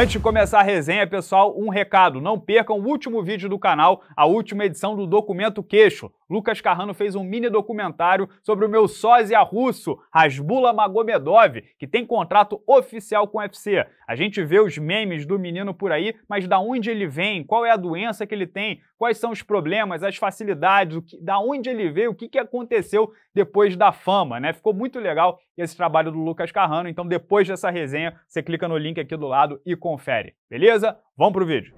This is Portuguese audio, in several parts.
Antes de começar a resenha, pessoal, um recado. Não percam o último vídeo do canal, a última edição do Documento Queixo. Lucas Carrano fez um mini documentário sobre o meu sósia russo, Hasbula Magomedov, que tem contrato oficial com o UFC. A gente vê os memes do menino por aí, mas da onde ele vem, qual é a doença que ele tem, quais são os problemas, as facilidades, da onde ele veio, o que aconteceu depois da fama, né? Ficou muito legal esse trabalho do Lucas Carrano, então depois dessa resenha, você clica no link aqui do lado e confere, beleza? Vamos pro vídeo.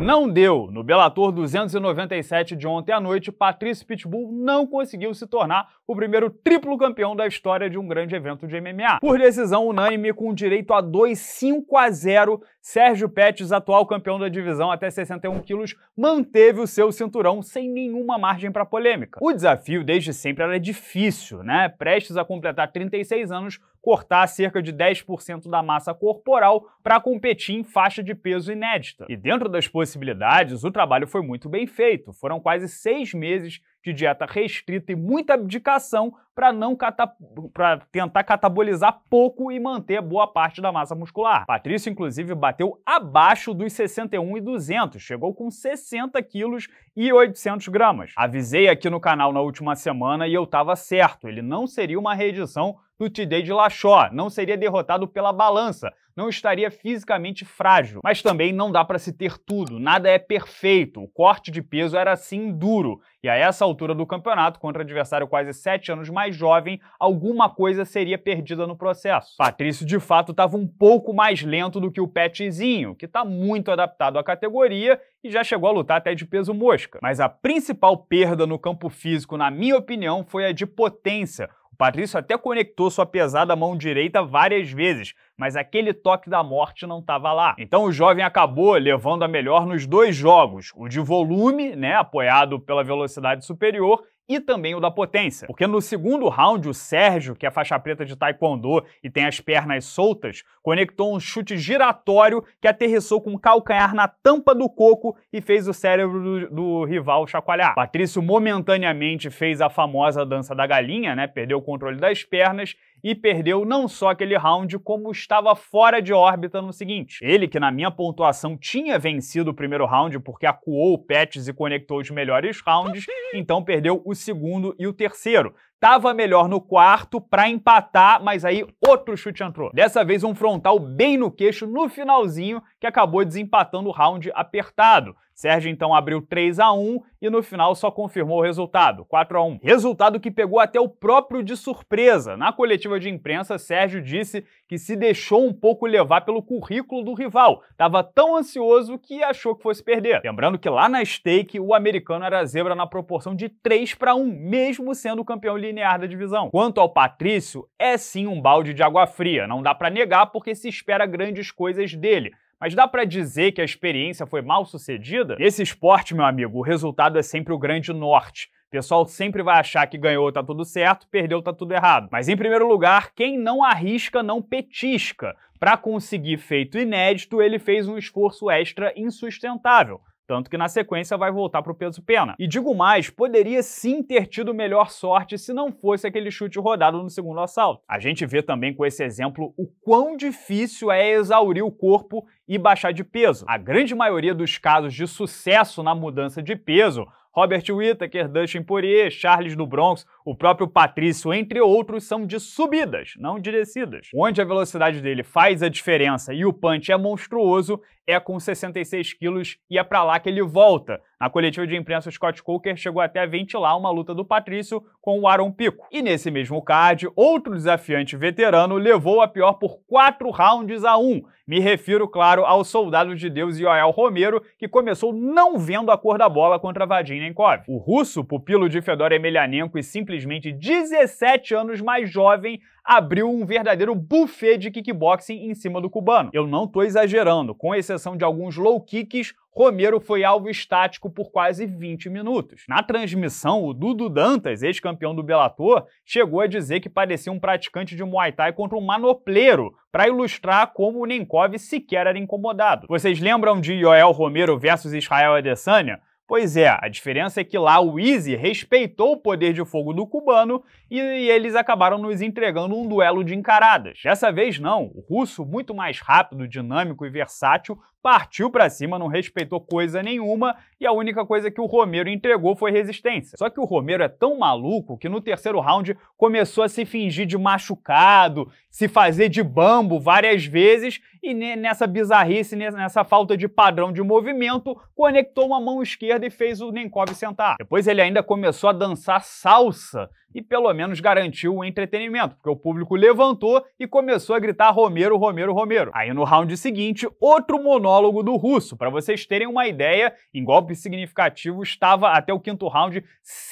Não deu. No Bellator 297 de ontem à noite, Patrício Pitbull não conseguiu se tornar o primeiro triplo campeão da história de um grande evento de MMA. Por decisão unânime, com direito a 2-5-0, Sérgio Pettis, atual campeão da divisão até 61 quilos, manteve o seu cinturão sem nenhuma margem para polêmica. O desafio desde sempre era difícil, né? Prestes a completar 36 anos, cortar cerca de 10% da massa corporal para competir em faixa de peso inédita. E dentro das possibilidades, o trabalho foi muito bem feito. Foram quase 6 meses de dieta restrita e muita abdicação para tentar catabolizar pouco e manter boa parte da massa muscular. Patrício, inclusive, bateu abaixo dos 61,200, chegou com 60 quilos e 800 gramas. Avisei aqui no canal na última semana e eu tava certo, ele não seria uma reedição do T-Day de Lachó, não seria derrotado pela balança, não estaria fisicamente frágil. Mas também não dá para se ter tudo, nada é perfeito, o corte de peso era assim duro. E a essa altura do campeonato, contra adversário quase 7 anos mais jovem, alguma coisa seria perdida no processo. Patrício, de fato, estava um pouco mais lento do que o Pettizinho, que está muito adaptado à categoria e já chegou a lutar até de peso mosca. Mas a principal perda no campo físico, na minha opinião, foi a de potência. O Patrício até conectou sua pesada mão direita várias vezes, mas aquele toque da morte não estava lá. Então o jovem acabou levando a melhor nos dois jogos, o de volume, né, apoiado pela velocidade superior, e também o da potência. Porque no segundo round, o Sérgio, que é faixa preta de taekwondo e tem as pernas soltas, conectou um chute giratório que aterrissou com o calcanhar na tampa do coco e fez o cérebro do rival chacoalhar. Patrício momentaneamente fez a famosa dança da galinha, né? Perdeu o controle das pernas e perdeu não só aquele round, como estava fora de órbita no seguinte. Ele, que na minha pontuação tinha vencido o primeiro round porque acuou o Pettis e conectou os melhores rounds, então perdeu o segundo e o terceiro. Tava melhor no quarto pra empatar, mas aí outro chute entrou. Dessa vez um frontal bem no queixo no finalzinho, que acabou desempatando o round apertado. Sérgio então abriu 3-1 e no final só confirmou o resultado, 4-1. Resultado que pegou até o próprio de surpresa. Na coletiva de imprensa, Sérgio disse que se deixou um pouco levar pelo currículo do rival. Tava tão ansioso que achou que fosse perder. Lembrando que lá na stake, o americano era zebra na proporção de 3-1, mesmo sendo campeão linear da divisão. Quanto ao Patrício, é sim um balde de água fria, não dá pra negar porque se espera grandes coisas dele. Mas dá pra dizer que a experiência foi mal sucedida? Nesse esporte, meu amigo, o resultado é sempre o grande norte. O pessoal sempre vai achar que ganhou tá tudo certo, perdeu tá tudo errado. Mas em primeiro lugar, quem não arrisca não petisca. Pra conseguir feito inédito, ele fez um esforço extra insustentável. Tanto que na sequência vai voltar pro peso pena. E digo mais, poderia sim ter tido melhor sorte se não fosse aquele chute rodado no segundo assalto. A gente vê também com esse exemplo o quão difícil é exaurir o corpo e baixar de peso. A grande maioria dos casos de sucesso na mudança de peso, Robert Whittaker, Dustin Poirier, Charles do Bronx, o próprio Patrício, entre outros, são de subidas, não de descidas. Onde a velocidade dele faz a diferença e o punch é monstruoso, é com 66 quilos e é pra lá que ele volta. Na coletiva de imprensa, o Scott Coker chegou até a ventilar uma luta do Patrício com o Aaron Pico. E nesse mesmo card, outro desafiante veterano levou a pior por 4-1. Me refiro, claro, ao soldado de Deus Yoel Romero, que começou não vendo a cor da bola contra Vadim Nemkov. O russo, pupilo de Fedor Emelianenko e simplesmente 17 anos mais jovem, abriu um verdadeiro buffet de kickboxing em cima do cubano. Eu não tô exagerando, com exceção de alguns low kicks, Romero foi alvo estático por quase 20 minutos. Na transmissão, o Dudu Dantas, ex-campeão do Bellator, chegou a dizer que parecia um praticante de Muay Thai contra um manopleiro, para ilustrar como o Nemkov sequer era incomodado. Vocês lembram de Yoel Romero versus Israel Adesanya? Pois é, a diferença é que lá o Izzy respeitou o poder de fogo do cubano e eles acabaram nos entregando um duelo de encaradas. Dessa vez não, o russo, muito mais rápido, dinâmico e versátil, partiu pra cima, não respeitou coisa nenhuma e a única coisa que o Romero entregou foi resistência. Só que o Romero é tão maluco que no terceiro round começou a se fingir de machucado, se fazer de bambo várias vezes e nessa bizarrice, nessa falta de padrão de movimento, conectou uma mão esquerda e fez o Nemkov sentar. Depois ele ainda começou a dançar salsa e pelo menos garantiu o entretenimento, porque o público levantou e começou a gritar Romero, Romero, Romero. Aí no round seguinte, outro monólogo do russo. Para vocês terem uma ideia, em golpe significativo estava até o quinto round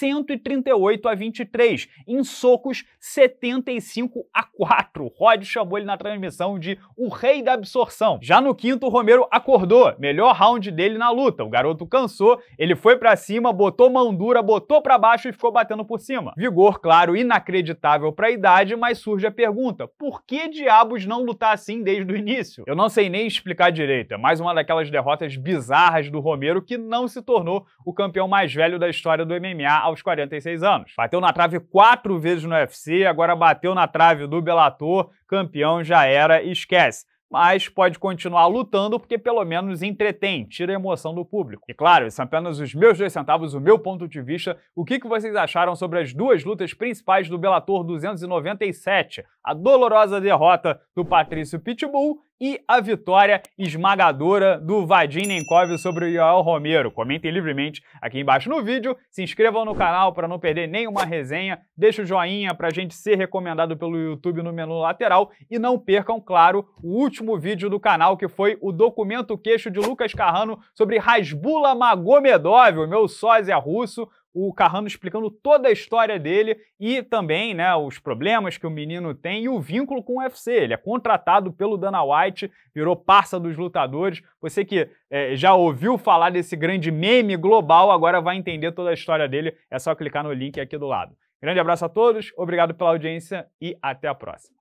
138-23, em socos 75-4. O Rod chamou ele na transmissão de o rei da absorção. Já no quinto, o Romero acordou, melhor round dele na luta. O garoto cansou, ele foi pra cima, botou mão dura, botou pra baixo e ficou batendo por cima. Vigor, claro, inacreditável pra idade, mas surge a pergunta, por que diabos não lutar assim desde o início? Eu não sei nem explicar direito, é mais uma daquelas derrotas bizarras do Romero que não se tornou o campeão mais velho da história do MMA aos 46 anos. Bateu na trave 4 vezes no UFC, agora bateu na trave do Bellator, campeão já era, esquece. Mas pode continuar lutando porque pelo menos entretém, tira a emoção do público. E claro, esses são apenas os meus 2 centavos, o meu ponto de vista. O que vocês acharam sobre as 2 lutas principais do Bellator 297? A dolorosa derrota do Patrício Pitbull e a vitória esmagadora do Vadim Nemkov sobre o Yoel Romero. Comentem livremente aqui embaixo no vídeo, se inscrevam no canal para não perder nenhuma resenha, deixa o joinha para a gente ser recomendado pelo YouTube no menu lateral e não percam, claro, o último vídeo do canal que foi o Documento Queixo de Lucas Carrano sobre Hasbula Magomedov, o meu sósia russo. O Carrano explicando toda a história dele e também, né, os problemas que o menino tem e o vínculo com o UFC. Ele é contratado pelo Dana White, virou parça dos lutadores. Você que já ouviu falar desse grande meme global, agora vai entender toda a história dele. É só clicar no link aqui do lado. Grande abraço a todos, obrigado pela audiência e até a próxima.